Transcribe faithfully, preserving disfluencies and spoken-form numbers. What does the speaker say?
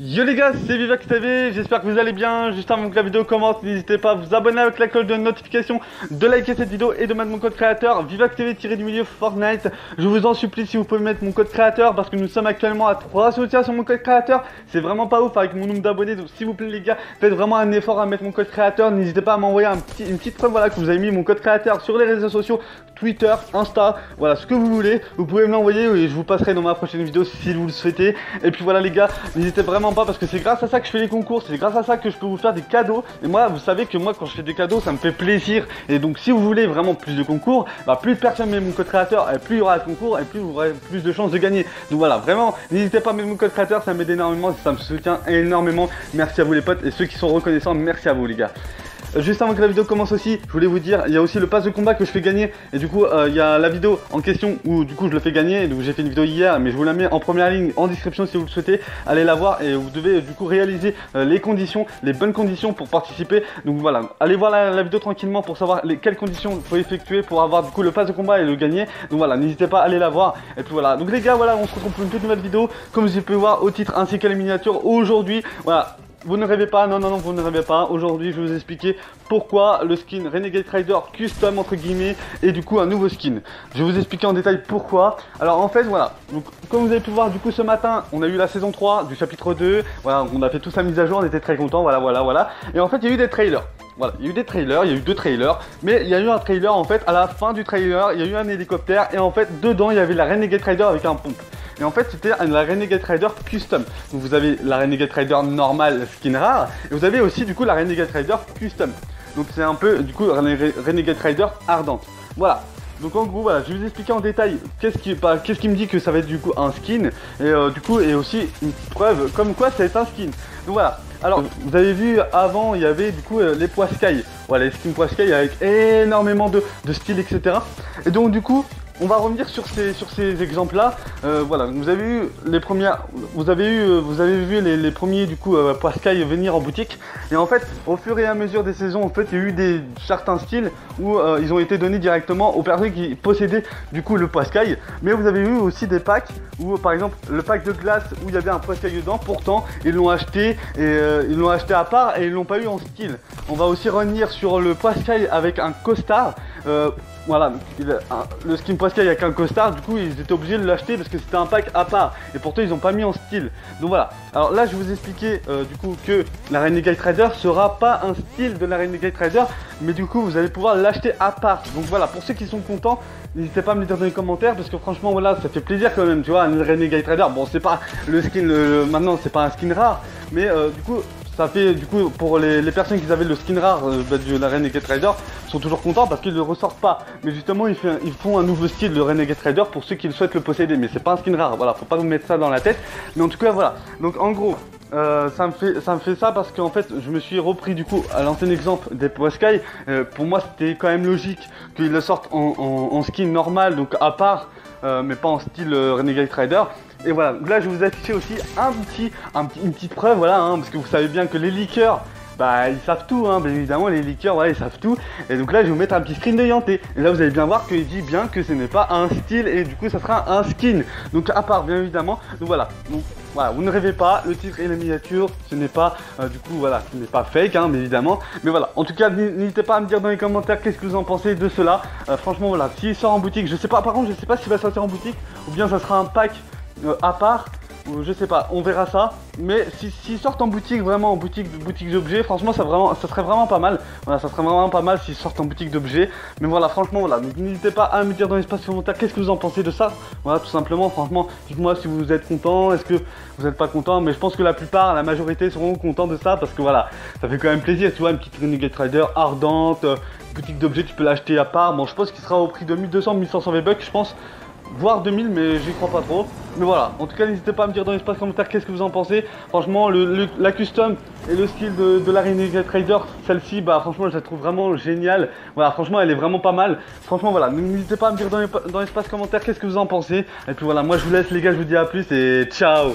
Yo les gars, c'est VivaxTV, j'espère que vous allez bien. Juste avant que la vidéo commence, n'hésitez pas à vous abonner avec la cloche de notification, de liker cette vidéo et de mettre mon code créateur VivaxTV-du-milieu Fortnite. Je vous en supplie, si vous pouvez mettre mon code créateur, parce que nous sommes actuellement à trois soutiens sur mon code créateur. C'est vraiment pas ouf avec mon nombre d'abonnés, donc s'il vous plaît les gars, faites vraiment un effort à mettre mon code créateur. N'hésitez pas à m'envoyer un petit, une petite preuve, voilà, que vous avez mis mon code créateur sur les réseaux sociaux, Twitter, Insta, voilà, ce que vous voulez. Vous pouvez me l'envoyer et je vous passerai dans ma prochaine vidéo si vous le souhaitez. Et puis voilà les gars, n'hésitez vraiment pas, parce que c'est grâce à ça que je fais les concours, c'est grâce à ça que je peux vous faire des cadeaux. Et moi, vous savez que moi, quand je fais des cadeaux, ça me fait plaisir. Et donc, si vous voulez vraiment plus de concours, bah, plus personne met mon code créateur, et plus il y aura de concours, et plus vous aurez plus de chances de gagner. Donc voilà, vraiment, n'hésitez pas à mettre mon code créateur, ça m'aide énormément, ça me soutient énormément. Merci à vous les potes, et ceux qui sont reconnaissants, merci à vous les gars. Juste avant que la vidéo commence aussi, je voulais vous dire, il y a aussi le pass de combat que je fais gagner. Et du coup, euh, il y a la vidéo en question où du coup je le fais gagner. Donc j'ai fait une vidéo hier, mais je vous la mets en première ligne, en description si vous le souhaitez. Allez la voir et vous devez du coup réaliser euh, les conditions, les bonnes conditions pour participer. Donc voilà, allez voir la, la vidéo tranquillement pour savoir les, quelles conditions il faut effectuer pour avoir du coup le pass de combat et le gagner. Donc voilà, n'hésitez pas à aller la voir. Et puis voilà, donc les gars, voilà, on se retrouve pour une toute nouvelle vidéo. Comme vous pouvez voir au titre ainsi qu'à la miniature aujourd'hui, voilà. Vous ne rêvez pas, non, non, non, vous ne rêvez pas. Aujourd'hui, je vais vous expliquer pourquoi le skin Renegade Raider Custom, entre guillemets, est du coup un nouveau skin. Je vais vous expliquer en détail pourquoi. Alors, en fait, voilà. Donc, comme vous avez pu voir, du coup, ce matin, on a eu la saison trois du chapitre deux. Voilà, on a fait toute sa mise à jour, on était très contents, voilà, voilà, voilà. Et en fait, il y a eu des trailers. Voilà, il y a eu des trailers, il y a eu deux trailers, mais il y a eu un trailer, en fait, à la fin du trailer, il y a eu un hélicoptère, et en fait, dedans, il y avait la Renegade Raider avec un pompe. Et en fait, c'était la Renegade Raider Custom. Donc vous avez la Renegade Raider normale, skin rare, et vous avez aussi du coup la Renegade Raider Custom. Donc c'est un peu du coup Renegade Raider ardente. Voilà. Donc en gros, voilà, je vais vous expliquer en détail qu'est-ce qui, bah, qu'est-ce qui me dit que ça va être du coup un skin, et euh, du coup, et aussi une preuve comme quoi ça va être un skin. Donc voilà. Alors, vous avez vu, avant, il y avait du coup euh, les pois sky. Voilà, les skins pois sky avec énormément de, de styles, et cetera. Et donc du coup, on va revenir sur ces, sur ces exemples-là. Euh, voilà, vous avez eu les premières, vous avez eu, vous avez vu les, les premiers du coup euh, Pascal venir en boutique. Et en fait, au fur et à mesure des saisons, en fait, il y a eu des certains styles où euh, ils ont été donnés directement aux personnes qui possédaient du coup le Pascal. Mais vous avez eu aussi des packs où, par exemple, le pack de glace où il y avait un Pascal dedans. Pourtant, ils l'ont acheté et euh, ils l'ont acheté à part et ils l'ont pas eu en style. On va aussi revenir sur le Pascal avec un costard. Euh, Voilà, le skin Pascal avec un costard, du coup ils étaient obligés de l'acheter parce que c'était un pack à part. Et pourtant ils n'ont pas mis en style. Donc voilà, alors là je vais vous expliquer euh, du coup que la Renegade Raider sera pas un style de la Renegade Raider. Mais du coup vous allez pouvoir l'acheter à part. Donc voilà, pour ceux qui sont contents, n'hésitez pas à me le dire dans les commentaires. Parce que franchement voilà, ça fait plaisir quand même, tu vois, une Renegade Raider. Bon, c'est pas le skin, le, maintenant c'est pas un skin rare. Mais euh, du coup... ça fait du coup pour les, les personnes qui avaient le skin rare euh, de la Renegade Raider sont toujours contents parce qu'ils ne le ressortent pas. Mais justement ils, fait, ils font un nouveau style de Renegade Raider pour ceux qui le souhaitent le posséder. Mais c'est pas un skin rare, voilà, faut pas vous mettre ça dans la tête. Mais en tout cas voilà, donc en gros euh, ça me fait ça me fait ça parce qu'en fait je me suis repris du coup à l'ancien exemple des Pascal. Euh, pour moi c'était quand même logique qu'ils le sortent en, en, en skin normal, donc à part, euh, mais pas en style euh, Renegade Raider. Et voilà, là je vous ai affiché aussi un petit, un petit, une petite preuve, voilà, hein, parce que vous savez bien que les leakers, bah ils savent tout, hein, bien évidemment les leakers, voilà, ils savent tout. Et donc là je vais vous mettre un petit screen de Yanté. Et là vous allez bien voir qu'il dit bien que ce n'est pas un style et du coup ça sera un skin. Donc à part, bien évidemment, donc voilà. Donc, voilà, vous ne rêvez pas, le titre et la miniature, ce n'est pas, euh, du coup, voilà, ce n'est pas fake, hein, bien évidemment. Mais voilà, en tout cas, n'hésitez pas à me dire dans les commentaires qu'est-ce que vous en pensez de cela. Euh, franchement, voilà, s'il sort en boutique, je sais pas, par contre, je sais pas s'il va sortir en boutique ou bien ça sera un pack. Euh, à part, euh, je sais pas, on verra ça. Mais s'ils si, si sortent en boutique, vraiment en boutique boutique d'objets, franchement ça, vraiment, ça serait vraiment pas mal. Voilà, ça serait vraiment pas mal s'ils sortent en boutique d'objets. Mais voilà, franchement, voilà, n'hésitez pas à me dire dans l'espace commentaire qu'est-ce que vous en pensez de ça. Voilà, tout simplement, franchement, dites-moi si vous êtes content, est-ce que vous n'êtes pas content. Mais je pense que la plupart, la majorité seront contents de ça parce que voilà, ça fait quand même plaisir, tu vois, une petite Renegade Raider ardente, euh, boutique d'objets, tu peux l'acheter à part. Bon, je pense qu'il sera au prix de mille deux cents mille cinq cents V-Bucks, je pense. Voire deux mille, mais j'y crois pas trop. Mais voilà, en tout cas n'hésitez pas à me dire dans l'espace commentaire qu'est-ce que vous en pensez. Franchement le, le, la custom et le style de, de la Renegade Raider, celle-ci, bah franchement je la trouve vraiment géniale. Voilà, franchement elle est vraiment pas mal. Franchement voilà, n'hésitez pas à me dire dans l'espace commentaire qu'est-ce que vous en pensez. Et puis voilà, moi je vous laisse les gars, je vous dis à plus et ciao.